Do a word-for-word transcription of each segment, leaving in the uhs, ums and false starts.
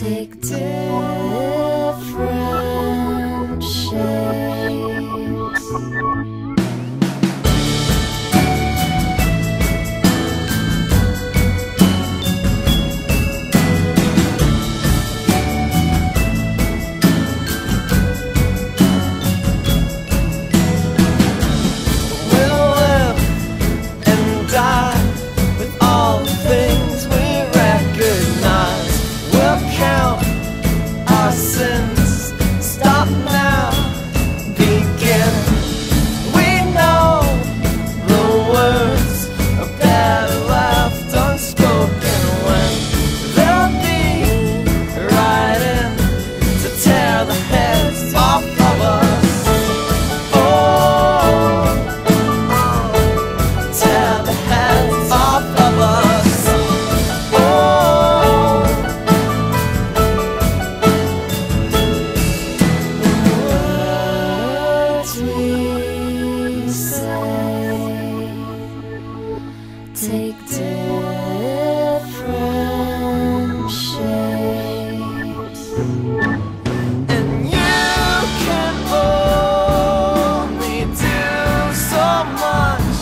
take different shapes. Take different shapes. And you can only do so much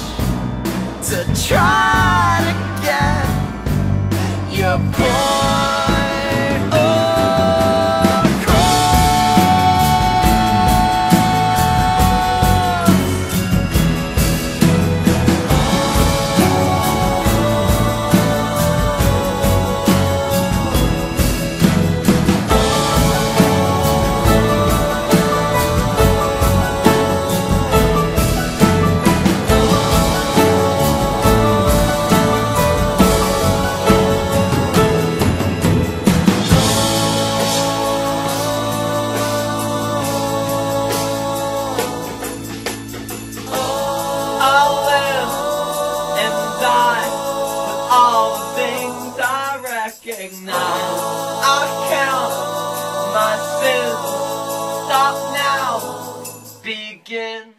to try to get your point . Now I'll count my sins. Stop now. Begin.